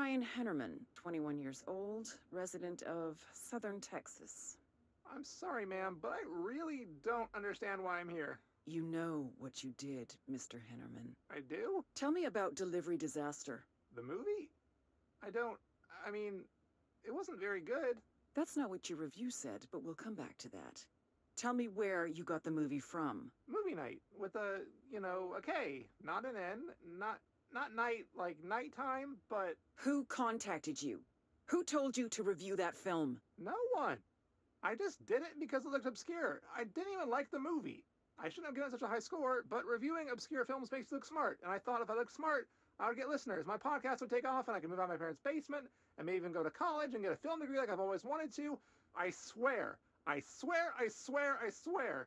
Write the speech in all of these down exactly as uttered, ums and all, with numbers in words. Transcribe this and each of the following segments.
Ryan Hennerman, twenty-one years old, resident of Southern Texas. I'm sorry, ma'am, but I really don't understand why I'm here. You know what you did, Mister Hennerman. I do? Tell me about Delivery Disaster. The movie? I don't... I mean, it wasn't very good. That's not what your review said, but we'll come back to that. Tell me where you got the movie from. Movie night, with a, you know, a K, not an N, not... Not night, like nighttime, but... Who contacted you? Who told you to review that film? No one. I just did it because it looked obscure. I didn't even like the movie. I shouldn't have given it such a high score, but reviewing obscure films makes you look smart. And I thought if I looked smart, I would get listeners. My podcast would take off and I could move out of my parents' basement and maybe even go to college and get a film degree like I've always wanted to. I swear. I swear, I swear, I swear.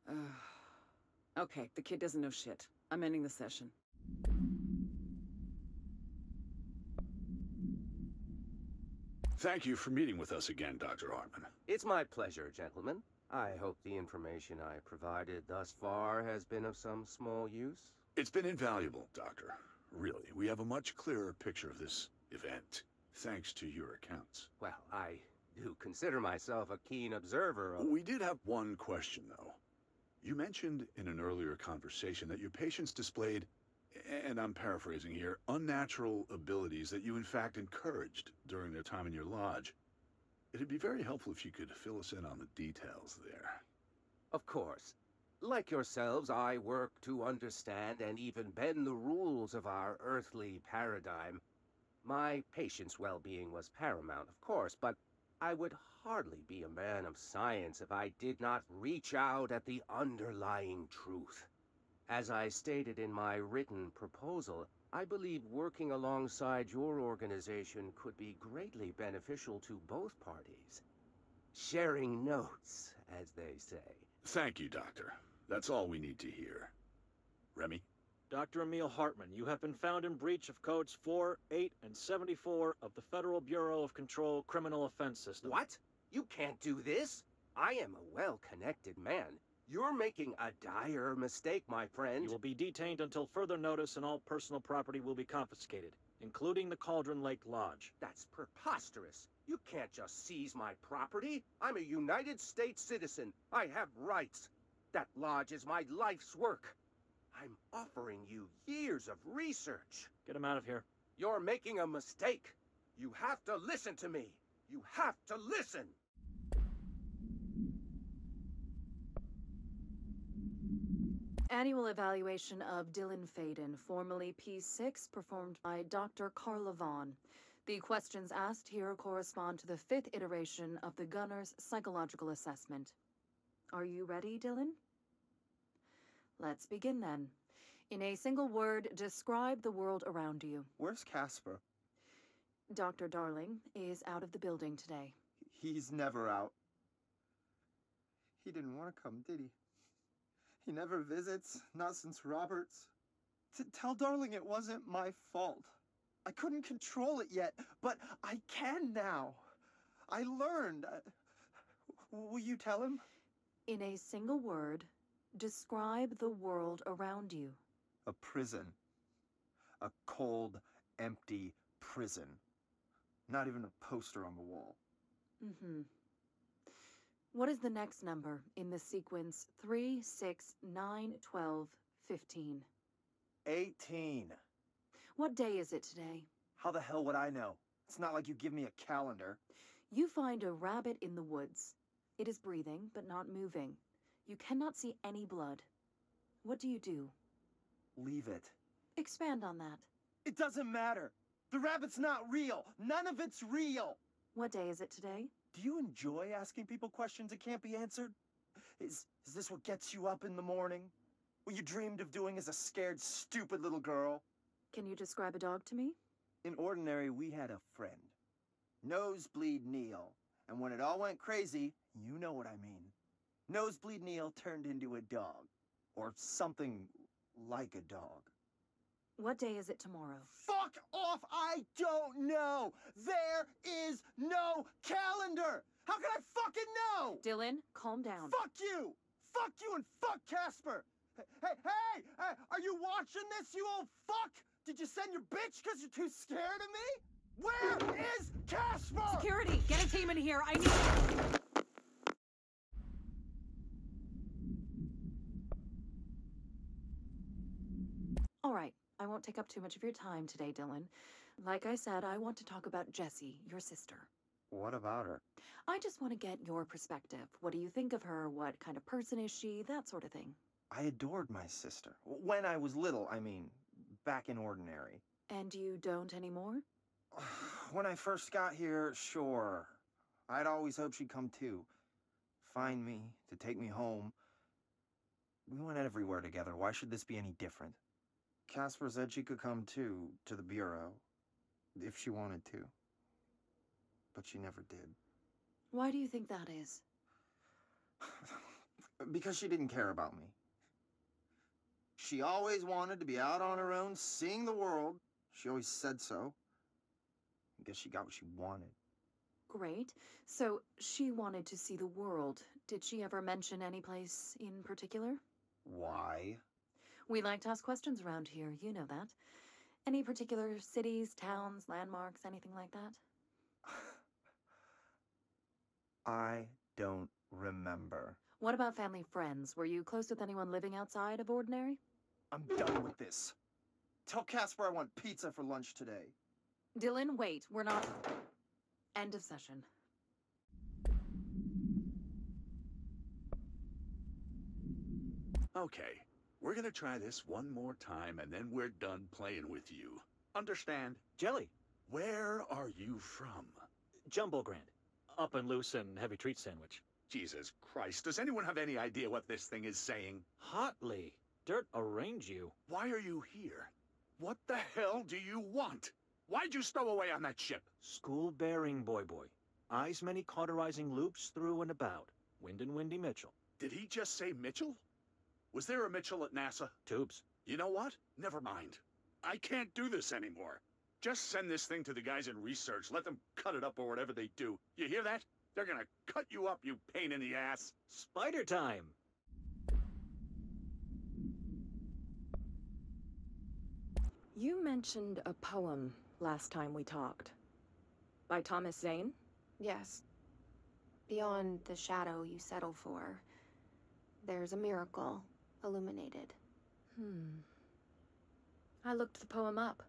Okay, the kid doesn't know shit. I'm ending the session. Thank you for meeting with us again, Doctor Hartman. It's my pleasure, gentlemen. I hope the information I provided thus far has been of some small use. It's been invaluable, Doctor. Really, we have a much clearer picture of this event, thanks to your accounts. Well, I do consider myself a keen observer of... We did have one question, though. You mentioned in an earlier conversation that your patients displayed, and I'm paraphrasing here, unnatural abilities that you in fact encouraged during their time in your lodge. It'd be very helpful if you could fill us in on the details there. Of course. Like yourselves, I work to understand and even bend the rules of our earthly paradigm. My patient's well-being was paramount, of course, but I would hardly be a man of science if I did not reach out at the underlying truth. As I stated in my written proposal, I believe working alongside your organization could be greatly beneficial to both parties. Sharing notes, as they say. Thank you, Doctor. That's all we need to hear. Remy? Doctor Emil Hartman, you have been found in breach of codes four, eight, and seventy-four of the Federal Bureau of Control Criminal Offense System. What? You can't do this? I am a well-connected man. You're making a dire mistake, my friend. You will be detained until further notice and all personal property will be confiscated, including the Cauldron Lake Lodge. That's preposterous. You can't just seize my property. I'm a United States citizen. I have rights. That lodge is my life's work. I'm offering you years of research. Get him out of here. You're making a mistake. You have to listen to me. You have to listen. Annual evaluation of Dylan Faden, formerly P six, performed by Doctor Carla Vaughn. The questions asked here correspond to the fifth iteration of the Gunner's psychological assessment. Are you ready, Dylan? Let's begin then. In a single word, describe the world around you. Where's Casper? Doctor Darling is out of the building today. He's never out. He didn't want to come, did he? He never visits, not since Roberts. T- tell Darling it wasn't my fault. I couldn't control it yet, but I can now. I learned. Uh, will you tell him? In a single word, describe the world around you. A prison. A cold, empty prison. Not even a poster on the wall. Mm-hmm. What is the next number in the sequence three, six, nine, twelve, fifteen? eighteen. What day is it today? How the hell would I know? It's not like you give me a calendar. You find a rabbit in the woods. It is breathing, but not moving. You cannot see any blood. What do you do? Leave it. Expand on that. It doesn't matter. The rabbit's not real. None of it's real. What day is it today? Do you enjoy asking people questions that can't be answered? Is is this what gets you up in the morning? What you dreamed of doing as a scared, stupid little girl? Can you describe a dog to me? In Ordinary, we had a friend. Nosebleed Neil. And when it all went crazy, you know what I mean. Nosebleed Neil turned into a dog. Or something like a dog. What day is it tomorrow? Fuck off! I don't know! There is no calendar! How can I fucking know? Dylan, calm down. Fuck you! Fuck you and fuck Casper! Hey, hey, hey! Are you watching this, you old fuck? Did you send your bitch because you're too scared of me? Where is Casper? Security, get a team in here. I need... All right, I won't take up too much of your time today, Dylan. Like I said, I want to talk about Jessie, your sister. What about her? I just want to get your perspective. What do you think of her? What kind of person is she? That sort of thing. I adored my sister. When I was little, I mean, back in Ordinary. And you don't anymore? When I first got here, sure. I'd always hoped she'd come too. Find me, to take me home. We went everywhere together. Why should this be any different? Casper said she could come too, to the Bureau, if she wanted to. But she never did. Why do you think that is? Because she didn't care about me. She always wanted to be out on her own, seeing the world. She always said so. I guess she got what she wanted. Great. So she wanted to see the world. Did she ever mention any place in particular? Why? We like to ask questions around here, you know that. Any particular cities, towns, landmarks, anything like that? I don't remember. What about family, friends? Were you close with anyone living outside of Ordinary? I'm done with this. Tell Casper I want pizza for lunch today. Dylan, wait. We're not... End of session. Okay. We're gonna try this one more time, and then we're done playing with you. Understand? Jelly. Where are you from? Jumbo Grand. Up and loose and heavy treat sandwich. Jesus Christ, does anyone have any idea what this thing is saying? Hotly. Dirt arrange you. Why are you here? What the hell do you want? Why'd you stow away on that ship? School bearing, boy boy. Eyes many cauterizing loops through and about. Wind and Windy Mitchell. Did he just say Mitchell? Was there a Mitchell at NASA? Tubes. You know what? Never mind. I can't do this anymore. Just send this thing to the guys in research. Let them cut it up or whatever they do. You hear that? They're gonna cut you up, you pain in the ass. Spider time! You mentioned a poem last time we talked. By Thomas Zane? Yes. Beyond the shadow you settle for, there's a miracle illuminated. Hmm. I looked the poem up.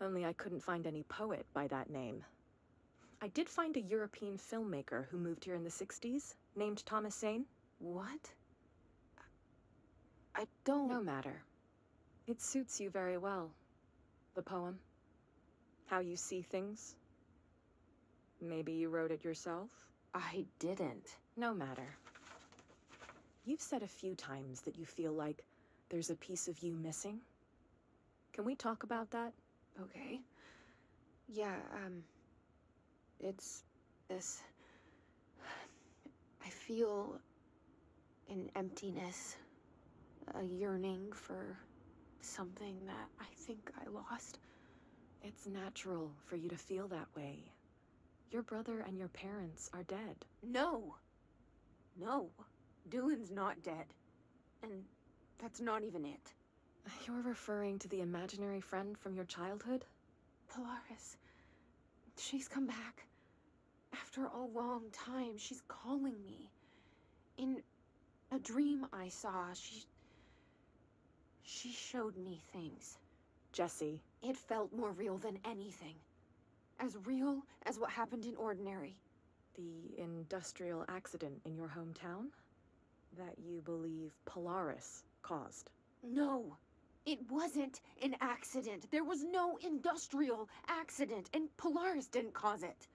Only I couldn't find any poet by that name. I did find a European filmmaker who moved here in the sixties, named Thomas Zane. What? I don't... No matter. It suits you very well, the poem. How you see things. Maybe you wrote it yourself? I didn't. No matter. You've said a few times that you feel like there's a piece of you missing. Can we talk about that? Okay. Yeah, um... it's this, I feel an emptiness, a yearning for something that I think I lost. It's natural for you to feel that way. Your brother and your parents are dead. No, no, Dylan's not dead. And that's not even it. You're referring to the imaginary friend from your childhood? Polaris. She's come back. After a long time, she's calling me. In a dream I saw, she... She showed me things. Jessie. It felt more real than anything. As real as what happened in Ordinary. The industrial accident in your hometown? That you believe Polaris caused? No! It wasn't an accident. There was no industrial accident, and Polaris didn't cause it.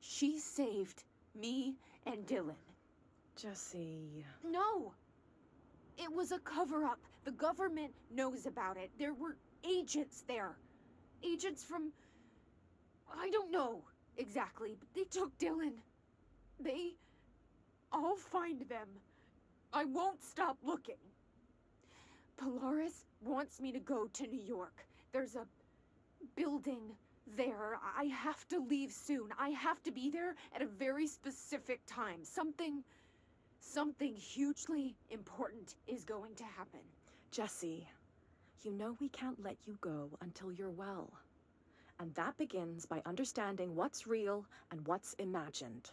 She saved me and Dylan. Jessie. No! It was a cover-up. The government knows about it. There were agents there. Agents from... I don't know exactly, but they took Dylan. They... I'll find them. I won't stop looking. Polaris wants me to go to New York. There's a building there. I have to leave soon. I have to be there at a very specific time. Something, something hugely important is going to happen. Jessie, you know we can't let you go until you're well. and that begins by understanding what's real and what's imagined.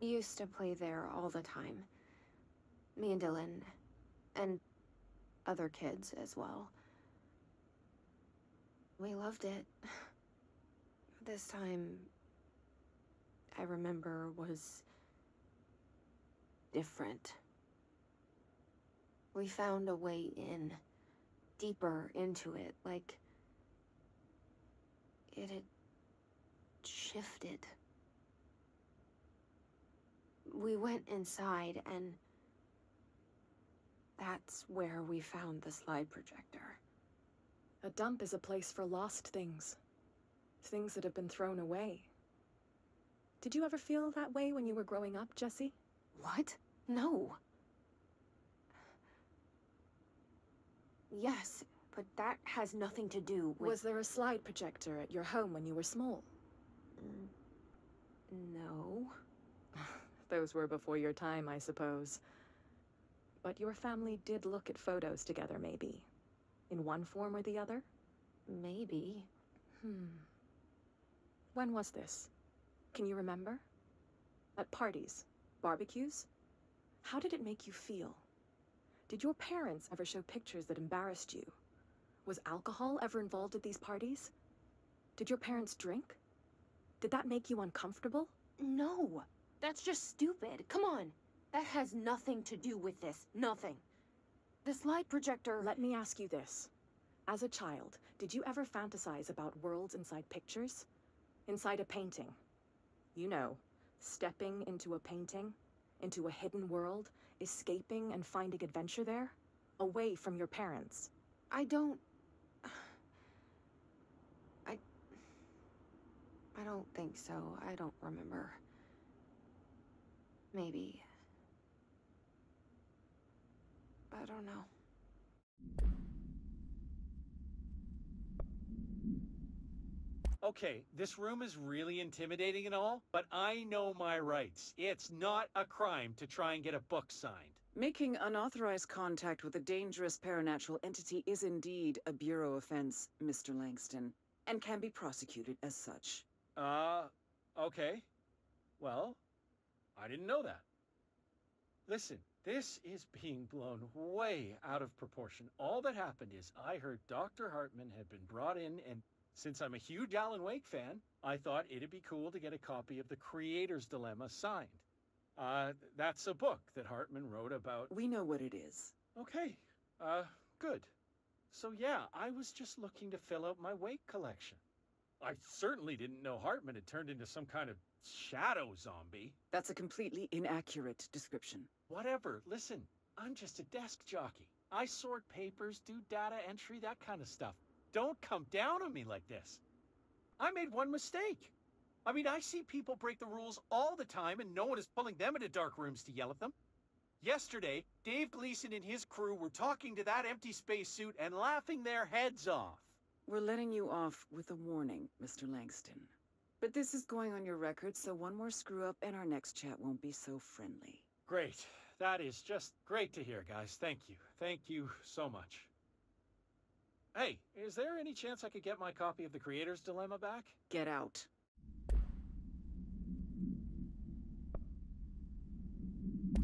Used to play there all the time. Me and Dylan, and other kids as well. We loved it. This time, I remember, was different. We found a way in, deeper into it, like it had shifted. We went inside, and that's where we found the slide projector. A dump is a place for lost things. Things that have been thrown away. Did you ever feel that way when you were growing up, Jessie? What? No. Yes, but that has nothing to do with... Was there a slide projector at your home when you were small? No. Those were before your time, I suppose. But your family did look at photos together, maybe. In one form or the other? Maybe. Hmm. When was this? Can you remember? At parties? Barbecues? How did it make you feel? Did your parents ever show pictures that embarrassed you? Was alcohol ever involved at these parties? Did your parents drink? Did that make you uncomfortable? No! That's just stupid. Come on! That has nothing to do with this. Nothing. The slide projector... Let me ask you this. As a child, did you ever fantasize about worlds inside pictures? Inside a painting? You know, stepping into a painting, into a hidden world, escaping and finding adventure there, away from your parents. I don't... I... I don't think so. I don't remember. Maybe. I don't know. Okay, this room is really intimidating and all, but I know my rights. It's not a crime to try and get a book signed. Making unauthorized contact with a dangerous paranatural entity is indeed a bureau offense, Mister Langston, and can be prosecuted as such. Uh, okay. Well, I didn't know that. Listen, this is being blown way out of proportion. All that happened is I heard Doctor Hartman had been brought in, and since I'm a huge Alan Wake fan, I thought it'd be cool to get a copy of The Creator's Dilemma signed. Uh, that's a book that Hartman wrote about... We know what it is. Okay. Uh, good. So yeah, I was just looking to fill out my Wake collection. I certainly didn't know Hartman had turned into some kind of shadow zombie. That's a completely inaccurate description. Whatever. Listen, I'm just a desk jockey. I sort papers, do data entry, that kind of stuff. Don't come down on me like this. I made one mistake. I mean, I see people break the rules all the time, and no one is pulling them into dark rooms to yell at them. Yesterday, Dave Gleason and his crew were talking to that empty spacesuit and laughing their heads off. We're letting you off with a warning, Mister Langston. But this is going on your record, so one more screw-up and our next chat won't be so friendly. Great. That is just great to hear, guys. Thank you. Thank you so much. Hey, is there any chance I could get my copy of The Creator's Dilemma back? Get out.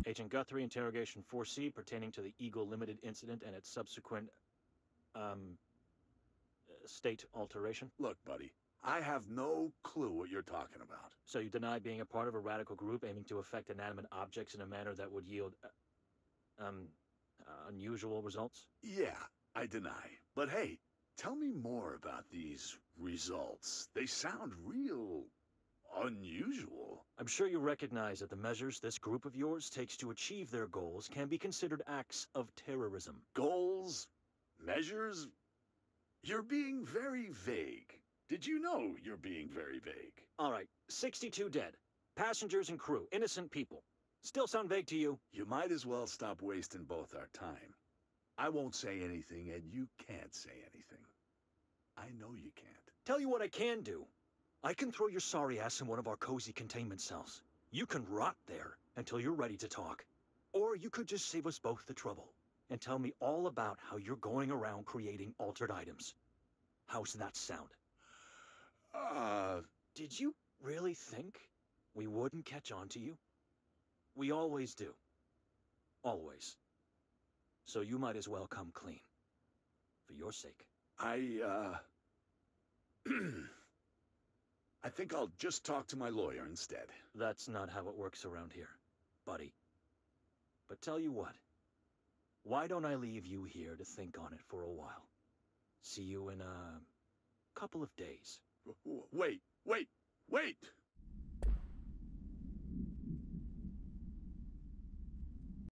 Agent Guthrie, Interrogation four C, pertaining to the Eagle Limited Incident and its subsequent, um, state alteration. Look, buddy, I have no clue what you're talking about. So you deny being a part of a radical group aiming to affect inanimate objects in a manner that would yield, uh, um, uh, unusual results? Yeah. I deny. But hey, tell me more about these results. They sound real... unusual. I'm sure you recognize that the measures this group of yours takes to achieve their goals can be considered acts of terrorism. Goals? Measures? You're being very vague. Did you know you're being very vague? Alright, sixty-two dead. Passengers and crew. Innocent people. Still sound vague to you? You might as well stop wasting both our time. I won't say anything, and you can't say anything. I know you can't. Tell you what I can do. I can throw your sorry ass in one of our cozy containment cells. You can rot there until you're ready to talk. Or you could just save us both the trouble. and tell me all about how you're going around creating altered items. How's that sound? Uh... Did you really think we wouldn't catch on to you? We always do. Always. So you might as well come clean. For your sake. I, uh... I think I'll just talk to my lawyer instead. That's not how it works around here, buddy. But tell you what, why don't I leave you here to think on it for a while? See you in a couple of days. Wait, wait, wait!